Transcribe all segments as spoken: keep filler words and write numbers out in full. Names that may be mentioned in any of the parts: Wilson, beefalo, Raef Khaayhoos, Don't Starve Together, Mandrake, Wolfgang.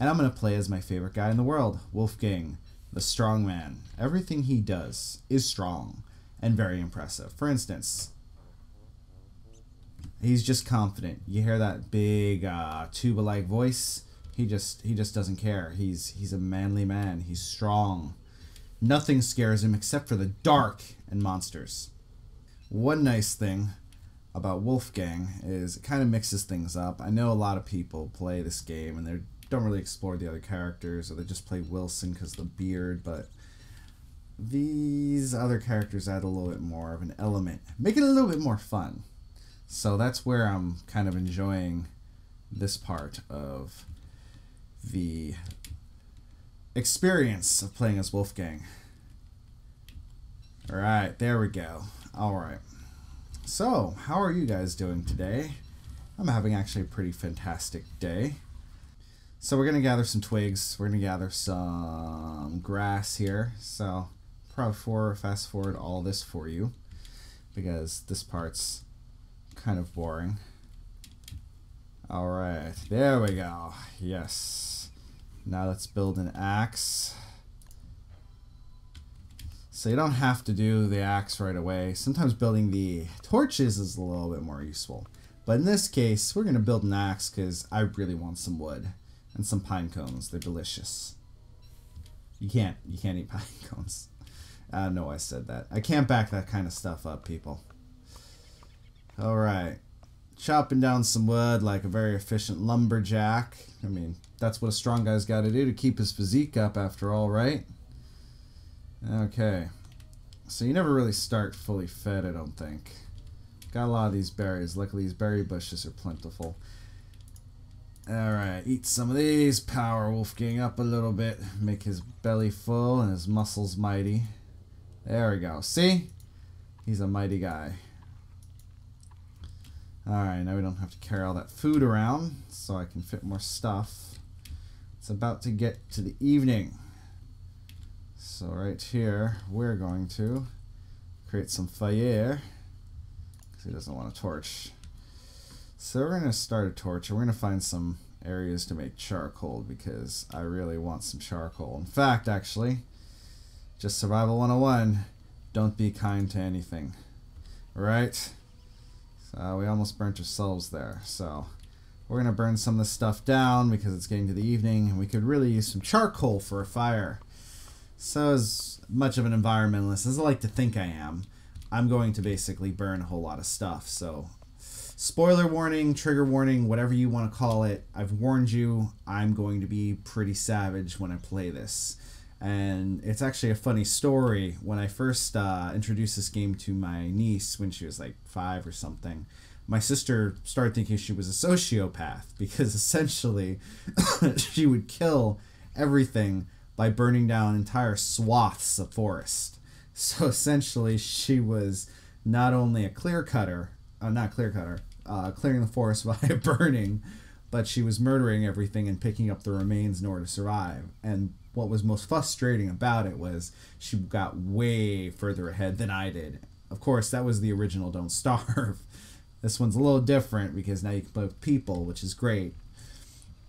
And I'm going to play as my favorite guy in the world, Wolfgang, the strong man. Everything he does is strong and very impressive. For instance, he's just confident. You hear that big uh, tuba-like voice? He just he just doesn't care. He's he's a manly man. He's strong. Nothing scares him except for the dark and monsters. One nice thing about Wolfgang is it kind of mixes things up. I know a lot of people play this game and they don't really explore the other characters, or they just play Wilson because of the beard, but these other characters add a little bit more of an element, make it a little bit more fun. So that's where I'm kind of enjoying this part of the experience of playing as Wolfgang. All right, there we go. All right. So, how are you guys doing today? I'm having actually a pretty fantastic day. So we're going to gather some twigs. We're going to gather some grass here. So, probably for, fast forward all this for you, because this part's kind of boring. All right, there we go. Yes. Now let's build an axe. So you don't have to do the axe right away. Sometimes building the torches is a little bit more useful. But in this case, we're going to build an axe because I really want some wood and some pine cones. They're delicious. You can't, you can't eat pine cones. I don't know why I said that. I can't back that kind of stuff up, people. All right. Chopping down some wood like a very efficient lumberjack. I mean, that's what a strong guy's got to do to keep his physique up after all, right? Okay. So you never really start fully fed, I don't think. Got a lot of these berries. Luckily, these berry bushes are plentiful. Alright, eat some of these. Power Wolfgang up a little bit. Make his belly full and his muscles mighty. There we go. See? He's a mighty guy. Alright, now we don't have to carry all that food around, so I can fit more stuff. It's about to get to the evening. So right here, we're going to create some fire, because he doesn't want a torch. So we're going to start a torch, and we're going to find some areas to make charcoal, because I really want some charcoal. In fact, actually, just Survival one oh one, don't be kind to anything. Right? So we almost burnt ourselves there, so we're going to burn some of this stuff down because it's getting to the evening and we could really use some charcoal for a fire. So as much of an environmentalist as I like to think I am, I'm going to basically burn a whole lot of stuff. So spoiler warning, trigger warning, whatever you want to call it, I've warned you, I'm going to be pretty savage when I play this. And it's actually a funny story. When I first uh, introduced this game to my niece when she was like five or something, my sister started thinking she was a sociopath because essentially she would kill everything by burning down entire swaths of forest. So essentially she was not only a clear cutter, uh, not clear cutter, uh, clearing the forest by burning, but she was murdering everything and picking up the remains in order to survive. And what was most frustrating about it was she got way further ahead than I did. Of course, that was the original Don't Starve. This one's a little different because now you can play with people, which is great.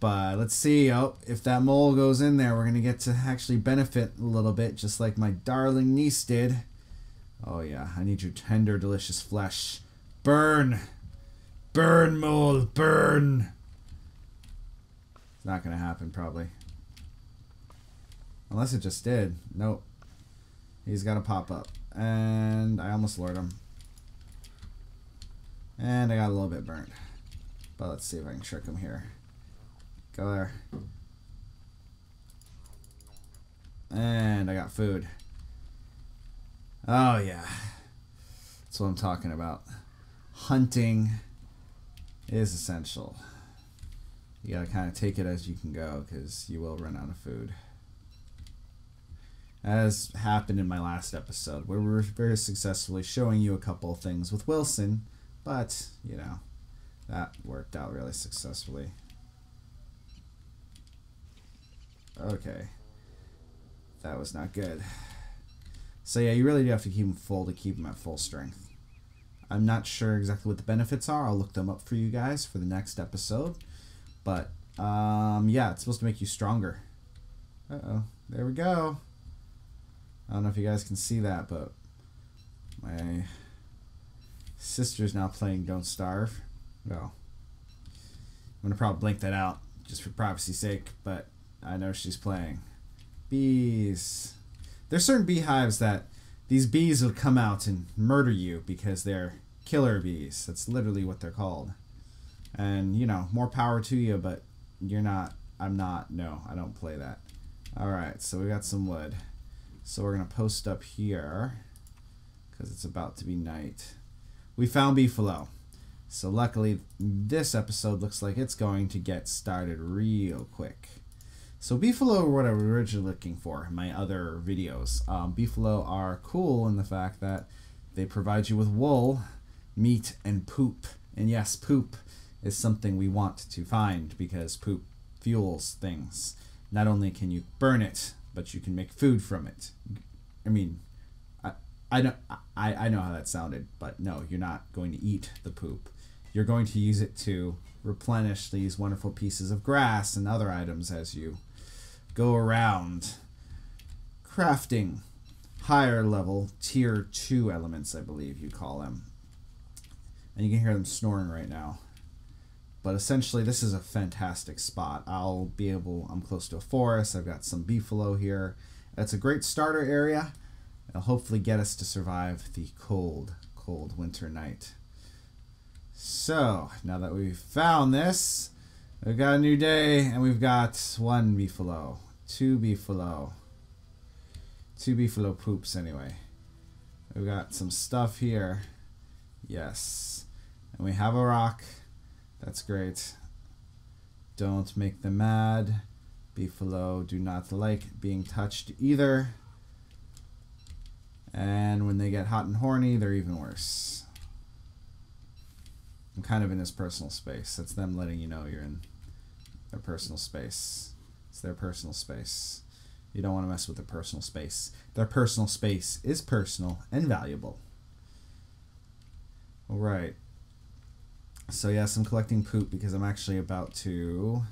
But let's see, oh, if that mole goes in there, we're going to get to actually benefit a little bit, just like my darling niece did. Oh yeah, I need your tender, delicious flesh. Burn! Burn, mole, burn! It's not going to happen, probably. Unless it just did. Nope. He's got to pop up. And I almost lured him. And I got a little bit burnt. But let's see if I can trick him here. Go there. And I got food. Oh, yeah. That's what I'm talking about. Hunting is essential. You gotta kind of take it as you can go, because you will run out of food. As happened in my last episode, where we were very successfully showing you a couple of things with Wilson, but, you know, that worked out really successfully. Okay. That was not good. So yeah, you really do have to keep them full to keep them at full strength. I'm not sure exactly what the benefits are. I'll look them up for you guys for the next episode. But Um, yeah, it's supposed to make you stronger. Uh-oh. There we go. I don't know if you guys can see that, but my sister's now playing Don't Starve. Well, I'm going to probably blink that out just for privacy's sake, but I know she's playing. Bees. There's certain beehives that these bees will come out and murder you because they're killer bees. That's literally what they're called. And, you know, more power to you, but you're not, I'm not, no, I don't play that. Alright, so we got some wood. So we're going to post up here because it's about to be night. We found beefalo. So luckily, this episode looks like it's going to get started real quick. So beefalo were what I was originally looking for in my other videos. Um, beefalo are cool in the fact that they provide you with wool, meat, and poop. And yes, poop is something we want to find because poop fuels things. Not only can you burn it, but you can make food from it. I mean, I, I, don't, I, I know how that sounded, but no, you're not going to eat the poop. You're going to use it to replenish these wonderful pieces of grass and other items as you go around crafting higher level tier two elements, I believe you call them. And you can hear them snoring right now. But essentially, this is a fantastic spot. I'll be able, I'm close to a forest. I've got some beefalo here. It's a great starter area. It'll hopefully get us to survive the cold, cold winter night. So, now that we've found this, we've got a new day, and we've got one beefalo, two beefalo, two beefalo poops anyway. We've got some stuff here. Yes. And we have a rock. That's great. Don't make them mad. Beefalo do not like being touched either. And when they get hot and horny, they're even worse. I'm kind of in his personal space. That's them letting you know you're in their personal space. It's their personal space. You don't want to mess with their personal space. Their personal space is personal and valuable. All right. So yes, I'm collecting poop because I'm actually about to,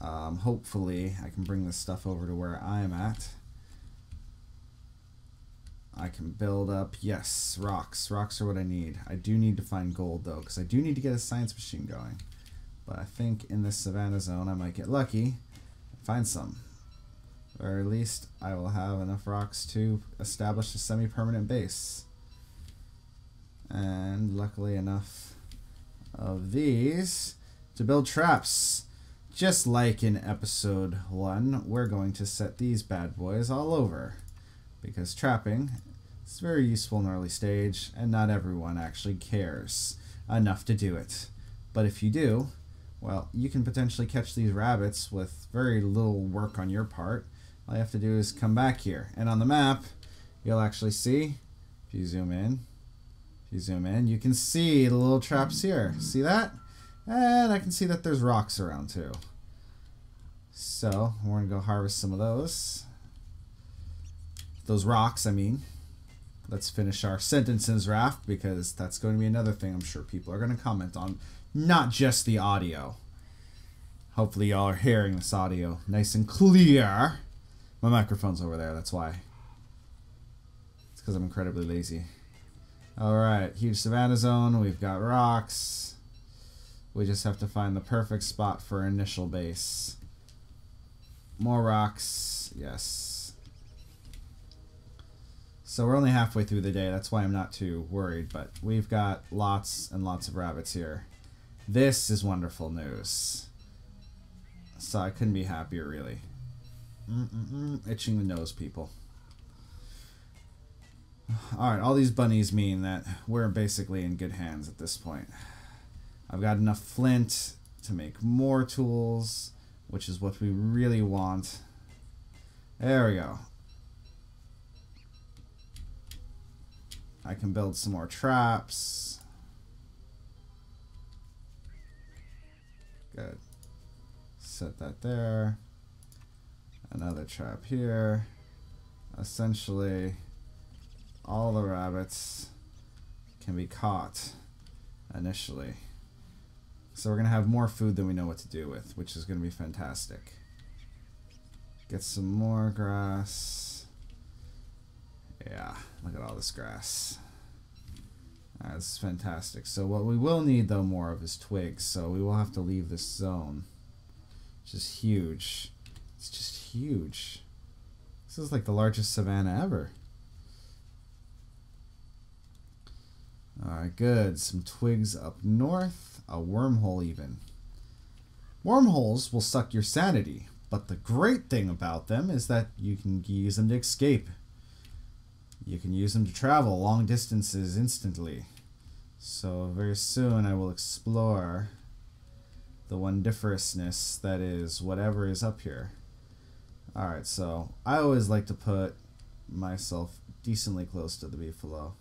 um, hopefully I can bring this stuff over to where I'm at. I can build up, yes, rocks. Rocks are what I need. I do need to find gold, though, because I do need to get a science machine going. But I think in this savannah zone, I might get lucky and find some. Or at least I will have enough rocks to establish a semi-permanent base. And luckily enough of these to build traps. Just like in episode one, we're going to set these bad boys all over. Because trapping is very useful in early stage, and not everyone actually cares enough to do it. But if you do, well, you can potentially catch these rabbits with very little work on your part. All you have to do is come back here. And on the map, you'll actually see, if you zoom in, if you zoom in, you can see the little traps here. See that? And I can see that there's rocks around too. So we're gonna go harvest some of those. Those rocks, I mean. Let's finish our sentences, Raph, because that's going to be another thing I'm sure people are going to comment on. Not just the audio. Hopefully y'all are hearing this audio nice and clear. My microphone's over there, that's why. It's because I'm incredibly lazy. Alright, huge savannah zone. We've got rocks. We just have to find the perfect spot for initial base. More rocks. Yes. So we're only halfway through the day, that's why I'm not too worried, but we've got lots and lots of rabbits here. This is wonderful news. So I couldn't be happier, really. Mm-mm-mm, itching the nose, people. Alright, all these bunnies mean that we're basically in good hands at this point. I've got enough flint to make more tools, which is what we really want. There we go. I can build some more traps. Good. Set that there. Another trap here. Essentially, all the rabbits can be caught initially. So we're going to have more food than we know what to do with, which is going to be fantastic. Get some more grass. Yeah, look at all this grass. Uh, this is fantastic. So what we will need, though, more of is twigs. So we will have to leave this zone. Which is huge. It's just huge. This is like the largest savanna ever. Alright, good. Some twigs up north. A wormhole even. Wormholes will suck your sanity, but the great thing about them is that you can use them to escape. You can use them to travel long distances instantly. So very soon I will explore the wondiferousness that is whatever is up here. Alright, so I always like to put myself decently close to the beefalo.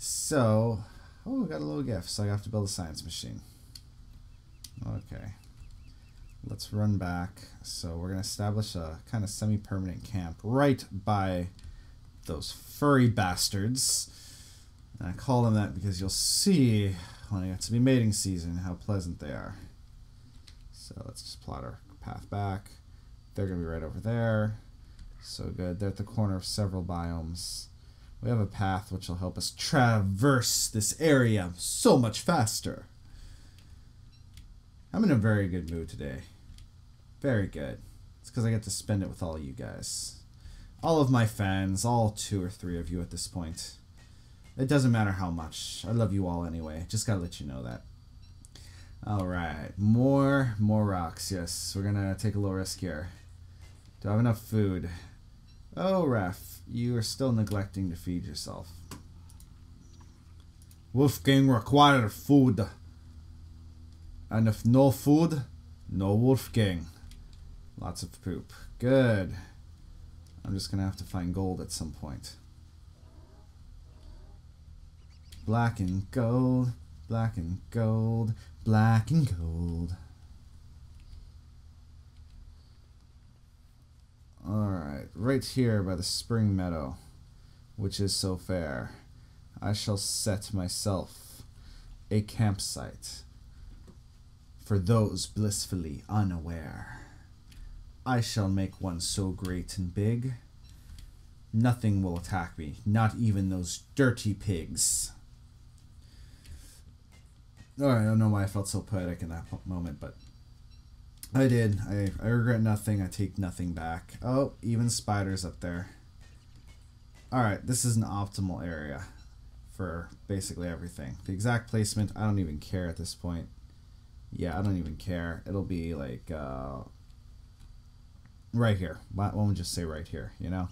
So, oh, I got a little gift, so I have to build a science machine. Okay. Let's run back. So we're going to establish a kind of semi-permanent camp right by those furry bastards. And I call them that because you'll see when it gets to be mating season how pleasant they are. So let's just plot our path back. They're going to be right over there. So good. They're at the corner of several biomes. We have a path which will help us traverse this area so much faster. I'm in a very good mood today. Very good. It's because I get to spend it with all you guys. All of my fans, all two or three of you at this point. It doesn't matter how much. I love you all anyway. Just gotta let you know that. Alright. More, more rocks. Yes, we're gonna take a little risk here. Do I have enough food? Oh, Ref, you are still neglecting to feed yourself. Wolfgang required food. And if no food, no Wolfgang. Lots of poop. Good. I'm just going to have to find gold at some point. Black and gold, black and gold, black and gold. Alright, right here by the spring meadow, which is so fair, I shall set myself a campsite for those blissfully unaware. I shall make one so great and big, nothing will attack me, not even those dirty pigs. Alright, I don't know why I felt so poetic in that moment, but I did. I, I regret nothing. I take nothing back. Oh, even spiders up there. Alright, this is an optimal area for basically everything. The exact placement, I don't even care at this point. Yeah, I don't even care. It'll be like, uh, right here. Why won't we just say right here, you know?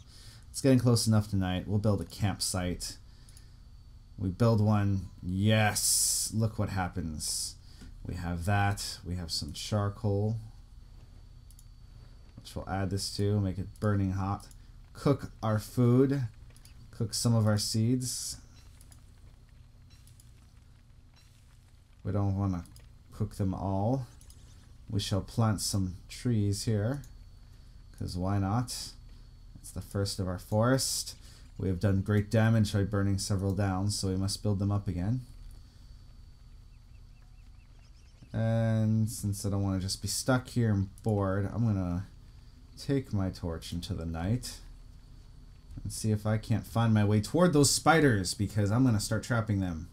It's getting close enough tonight. We'll build a campsite. We build one. Yes! Look what happens. We have that. We have some charcoal, which we'll add this to, make it burning hot. Cook our food. Cook some of our seeds. We don't want to cook them all. We shall plant some trees here, because why not? It's the first of our forest. We have done great damage by burning several down, so we must build them up again. And since I don't want to just be stuck here and bored, I'm gonna take my torch into the night and see if I can't find my way toward those spiders, because I'm gonna start trapping them.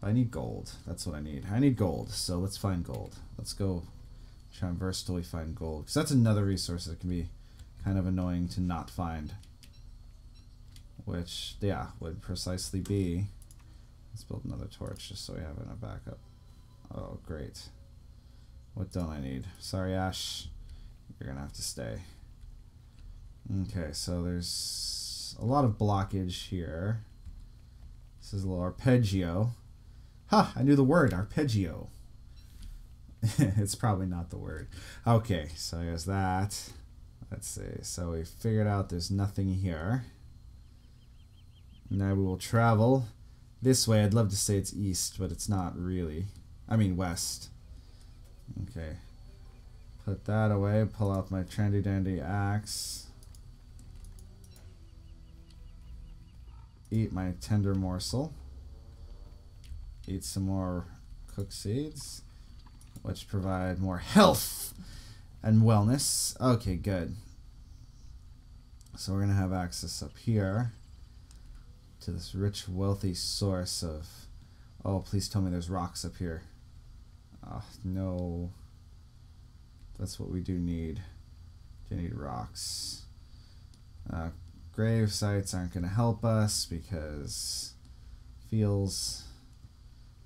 But I need gold. That's what I need. I need gold, so let's find gold. Let's go traverse till we find gold, because that's another resource that can be kind of annoying to not find. Which, yeah, would precisely be... Let's build another torch just so we have a backup. Oh, great. What don't I need? Sorry, Ash. You're going to have to stay. Okay, so there's a lot of blockage here. This is a little arpeggio. Ha! I knew the word, arpeggio. It's probably not the word. Okay, so there's that. Let's see. So we figured out there's nothing here. Now we will travel this way. I'd love to say it's east, but it's not really. I mean west. Okay. Put that away. Pull out my trendy dandy axe. Eat my tender morsel. Eat some more cooked seeds, which provide more health and wellness. Okay, good. So we're going to have access up here to this rich, wealthy source of... Oh, please tell me there's rocks up here. Oh, no. That's what we do need. Do need rocks. Uh, grave sites aren't going to help us because feels,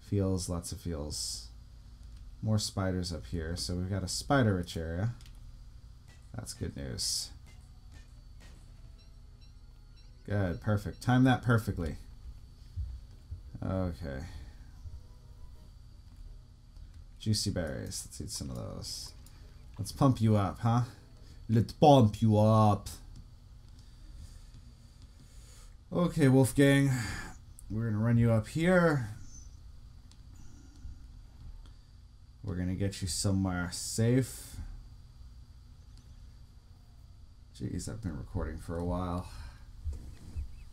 feels, lots of feels. More spiders up here. So we've got a spider-rich area. That's good news. Good, perfect. Time that perfectly. Okay. Juicy berries. Let's eat some of those. Let's pump you up, huh? Let's pump you up. Okay, Wolfgang. We're going to run you up here. We're going to get you somewhere safe. Jeez, I've been recording for a while.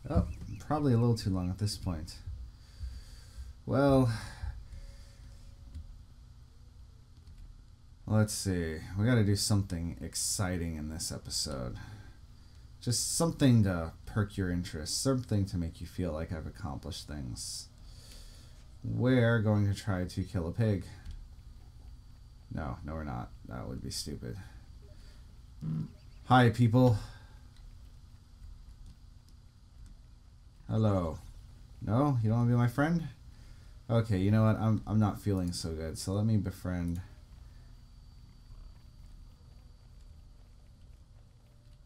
Oh, probably a little too long at this point. Well... Let's see. We gotta do something exciting in this episode. Just something to perk your interest. Something to make you feel like I've accomplished things. We're going to try to kill a pig. No, no we're not. That would be stupid. Hi, people. Hello. No? You don't want to be my friend? Okay, you know what? I'm, I'm not feeling so good, so let me befriend...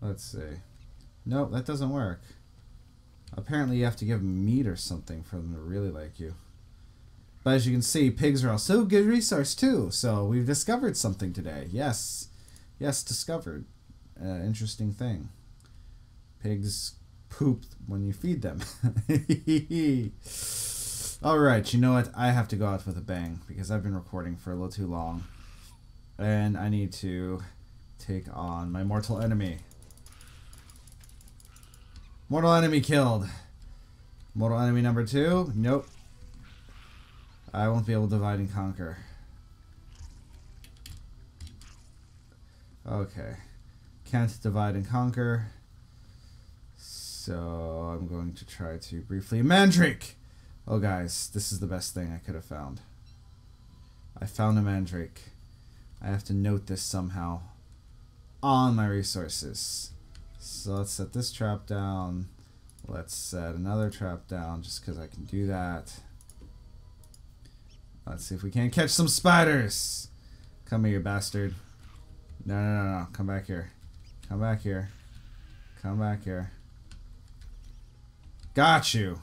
Let's see. No, that doesn't work. Apparently you have to give them meat or something for them to really like you. But as you can see, pigs are also a good resource too. So we've discovered something today. Yes. Yes, discovered. Uh, interesting thing. Pigs poop when you feed them. Alright, you know what? I have to go out with a bang because I've been recording for a little too long. And I need to take on my mortal enemy. Mortal enemy killed. Mortal enemy number two? Nope. I won't be able to divide and conquer. Okay. Can't divide and conquer. So I'm going to try to briefly... Mandrake! Oh guys, this is the best thing I could have found. I found a mandrake. I have to note this somehow on my resources. So let's set this trap down. Let's set another trap down just because I can do that. Let's see if we can't catch some spiders. Come here, you bastard. No, no, no, no. Come back here. Come back here. Come back here. Got you.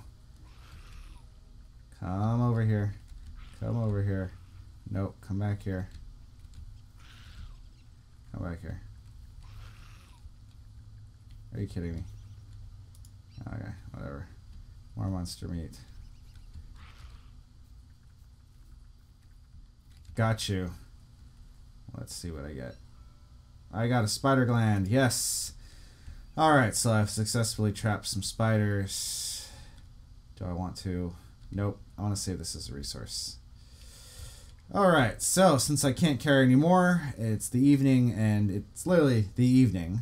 Come over here. Come over here. Nope. Come back here. Come back here. Are you kidding me? Okay, whatever. More monster meat. Got you. Let's see what I get. I got a spider gland. Yes. Alright, so I've successfully trapped some spiders. Do I want to? Nope. I want to save this as a resource. Alright, so since I can't carry any more, it's the evening, and it's literally the evening.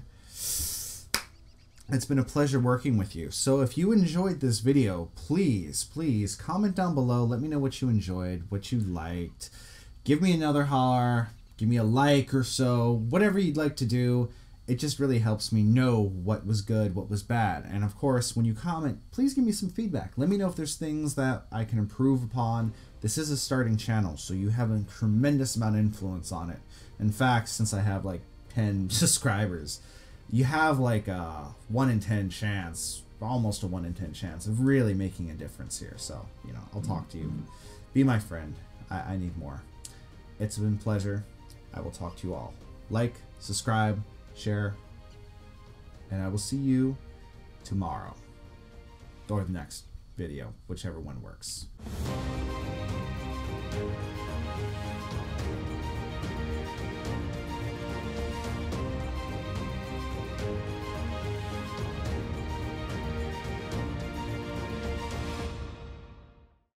It's been a pleasure working with you. So if you enjoyed this video, please, please comment down below. Let me know what you enjoyed, what you liked. Give me another holler. Give me a like or so. Whatever you'd like to do. It just really helps me know what was good, what was bad. And of course, when you comment, please give me some feedback. Let me know if there's things that I can improve upon. This is a starting channel, so you have a tremendous amount of influence on it. In fact, since I have like ten subscribers, you have like a one in ten chance, almost a one in ten chance of really making a difference here. So, you know, I'll talk to you. Be my friend. I, I need more. It's been a pleasure. I will talk to you all. Like, subscribe, share, and I will see you tomorrow. Or the next video, whichever one works.